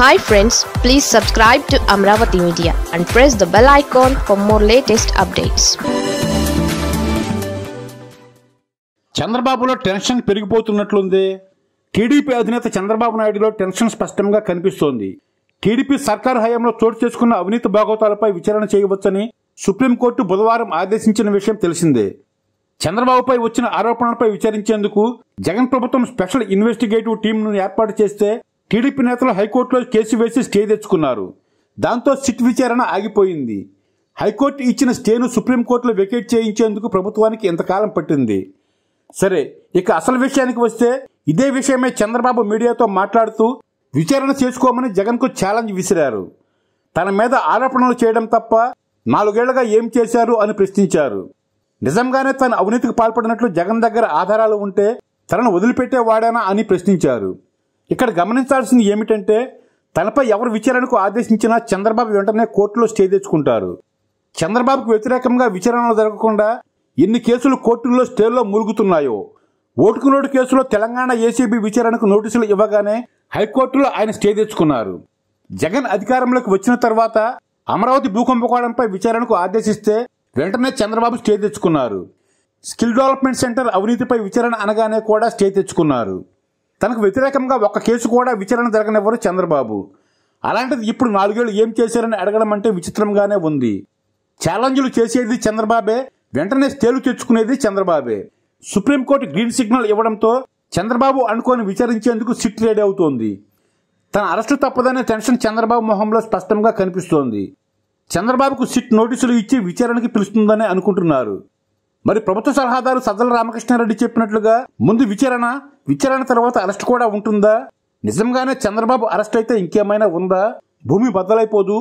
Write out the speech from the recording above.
Hi friends, please subscribe to Amaravati Media and press the bell icon for more latest updates. Chandrababulo tension పెరిగిపోతున్నట్లుంది. TDP అధినేత Chandrababu నాయుడులో tension స్పష్టంగా కనిపిస్తోంది. TDP సర్కార్ హయాంలో చోటు చేసుకున్న అవినీతి భాగోతాలపై విచారణ చేయవచ్చని సుప్రీం కోర్టు బుధవారం ఆదేశించిన విషయం తెలిసిందే. చంద్రబాబుపై వచ్చిన ఆరోపణలపై విచారించేందుకు జగన్ ప్రభుత్వం స్పెషల్ ఇన్వెస్టిగేటివ్ టీంను ఏర్పాటు చేస్తే టీడీపీ నేతలు హైకోర్టులో కేసు వేసి స్టే తెచ్చుకున్నారు. దాంతో సిట్ విచారణ ఆగిపోయింది. హైకోర్టు ఇచ్చిన స్టేను సుప్రీంకోర్టులో వెకేట్ చేయించేందుకు ప్రభుత్వానికి ఎంతకాలం పట్టింది? సరే, ఇక అసలు విషయానికి వస్తే, ఇదే విషయమే చంద్రబాబు మీడియాతో మాట్లాడుతూ విచారణ చేసుకోమని జగన్కు ఛాలెంజ్ విసిరారు. తన మీద ఆరోపణలు చేయడం తప్ప నాలుగేళ్లుగా ఏం చేశారు అని ప్రశ్నించారు. నిజంగానే తను అవినీతికి పాల్పడినట్లు జగన్ దగ్గర ఆధారాలు ఉంటే తనను వదిలిపెట్టేవాడేనా అని ప్రశ్నించారు. ఇక్కడ గమనించాల్సింది ఏమిటంటే, తనపై ఎవరు విచారణకు ఆదేశించినా చంద్రబాబు వెంటనే కోర్టులో స్టే తెచ్చుకుంటారు. చంద్రబాబుకు వ్యతిరేకంగా విచారణలు జరగకుండా ఎన్ని కేసులు కోర్టుల్లో స్టేల్లో మూలుగుతున్నాయో, ఓటుకు నోటు కేసులో తెలంగాణ ఏసీబీ విచారణకు నోటీసులు ఇవ్వగానే హైకోర్టులో ఆయన స్టే తెచ్చుకున్నారు. జగన్ అధికారంలోకి వచ్చిన తర్వాత అమరావతి భూకంపకోణంపై విచారణకు ఆదేశిస్తే వెంటనే చంద్రబాబు స్టే తెచ్చుకున్నారు. స్కిల్ డెవలప్మెంట్ సెంటర్ అవినీతిపై విచారణ అనగానే కూడా స్టే తెచ్చుకున్నారు. తనకు వ్యతిరేకంగా ఒక్క కేసు కూడా విచారణ జరగనివ్వరు చంద్రబాబు. అలాంటిది ఇప్పుడు నాలుగేళ్లు ఏం చేశారని అడగడం అంటే విచిత్రంగానే ఉంది. ఛాలెంజ్లు చేసేది చంద్రబాబే, వెంటనే స్టేలు తెచ్చుకునేది చంద్రబాబే. సుప్రీంకోర్టు గ్రీన్ సిగ్నల్ ఇవ్వడంతో చంద్రబాబు అనుకోని విచారించేందుకు సిట్ రెడీ అవుతోంది. తన అరెస్టు తప్పదనే టెన్షన్ చంద్రబాబు మొహంలో స్పష్టంగా కనిపిస్తోంది. చంద్రబాబుకు సిట్ నోటీసులు ఇచ్చి విచారణకి పిలుస్తుందని అనుకుంటున్నారు. మరి ప్రభుత్వ సలహాదారు సజ్జల రామకృష్ణారెడ్డి చెప్పినట్లుగా ముందు విచారణ తర్వాత అరెస్ట్ కూడా ఉంటుందా? నిజంగానే చంద్రబాబు అరెస్ట్ అయితే ఇంకేమైనా ఉందా? భూమి బద్దలైపోదు.